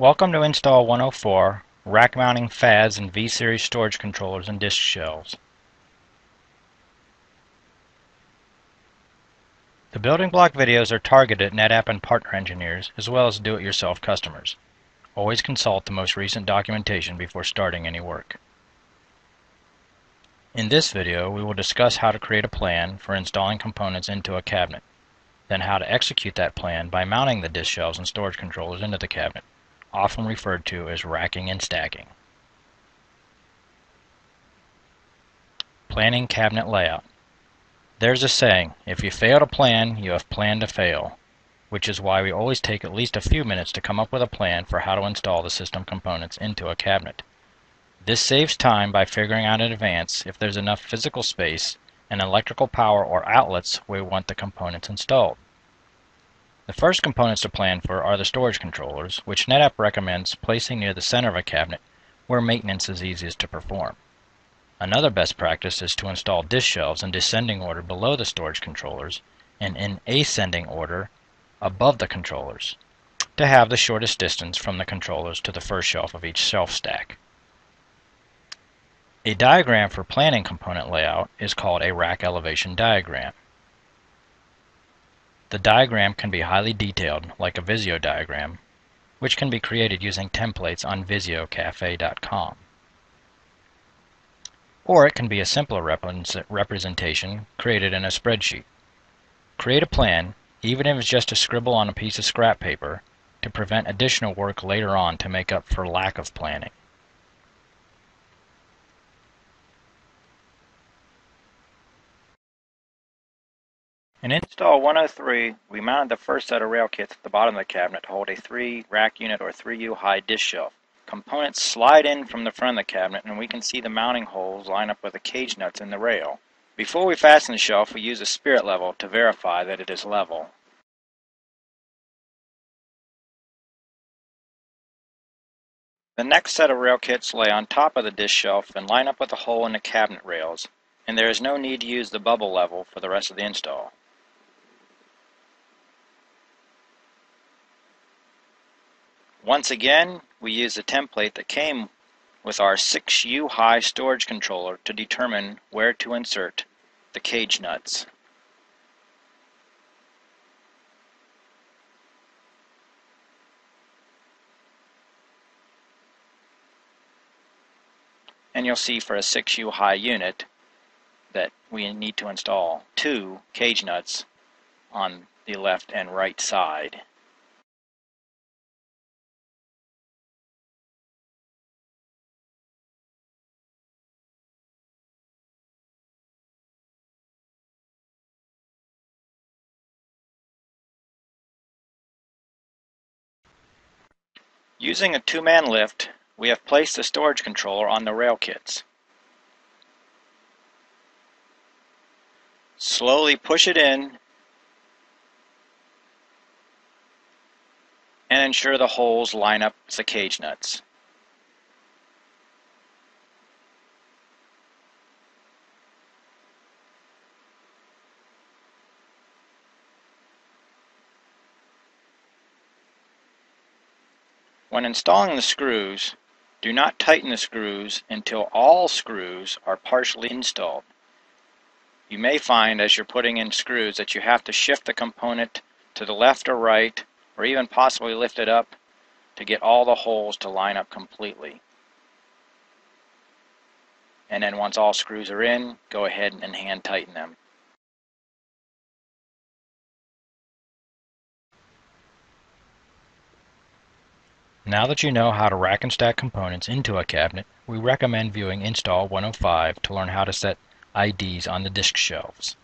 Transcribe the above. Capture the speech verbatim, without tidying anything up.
Welcome to Install one oh four, Rack Mounting F A S and V-Series Storage Controllers and Disk Shelves. The building block videos are targeted at NetApp and partner engineers as well as do-it-yourself customers. Always consult the most recent documentation before starting any work. In this video, we will discuss how to create a plan for installing components into a cabinet, then how to execute that plan by mounting the disk shelves and storage controllers into the cabinet, often referred to as racking and stacking. Planning cabinet layout. There's a saying, if you fail to plan, you have planned to fail, which is why we always take at least a few minutes to come up with a plan for how to install the system components into a cabinet. This saves time by figuring out in advance if there's enough physical space and electrical power or outlets where we want the components installed. The first components to plan for are the storage controllers, which NetApp recommends placing near the center of a cabinet where maintenance is easiest to perform. Another best practice is to install disk shelves in descending order below the storage controllers and in ascending order above the controllers to have the shortest distance from the controllers to the first shelf of each shelf stack. A diagram for planning component layout is called a rack elevation diagram. The diagram can be highly detailed, like a Visio diagram, which can be created using templates on Visio Cafe dot com. Or it can be a simpler rep representation created in a spreadsheet. Create a plan, even if it's just a scribble on a piece of scrap paper, to prevent additional work later on to make up for lack of planning. In Install one oh three, we mounted the first set of rail kits at the bottom of the cabinet to hold a three rack unit or three U high disk shelf. Components slide in from the front of the cabinet and we can see the mounting holes line up with the cage nuts in the rail. Before we fasten the shelf, we use a spirit level to verify that it is level. The next set of rail kits lay on top of the disk shelf and line up with the hole in the cabinet rails, and there is no need to use the bubble level for the rest of the install. Once again, we use the template that came with our six U high storage controller to determine where to insert the cage nuts. And you'll see for a six U high unit that we need to install two cage nuts on the left and right side. Using a two-man lift, we have placed the storage controller on the rail kits. Slowly push it in and ensure the holes line up with the cage nuts. When installing the screws, do not tighten the screws until all screws are partially installed. You may find as you're putting in screws that you have to shift the component to the left or right, or even possibly lift it up to get all the holes to line up completely. And then once all screws are in, go ahead and hand tighten them. Now that you know how to rack and stack components into a cabinet, we recommend viewing Install one oh five to learn how to set I Ds on the disk shelves.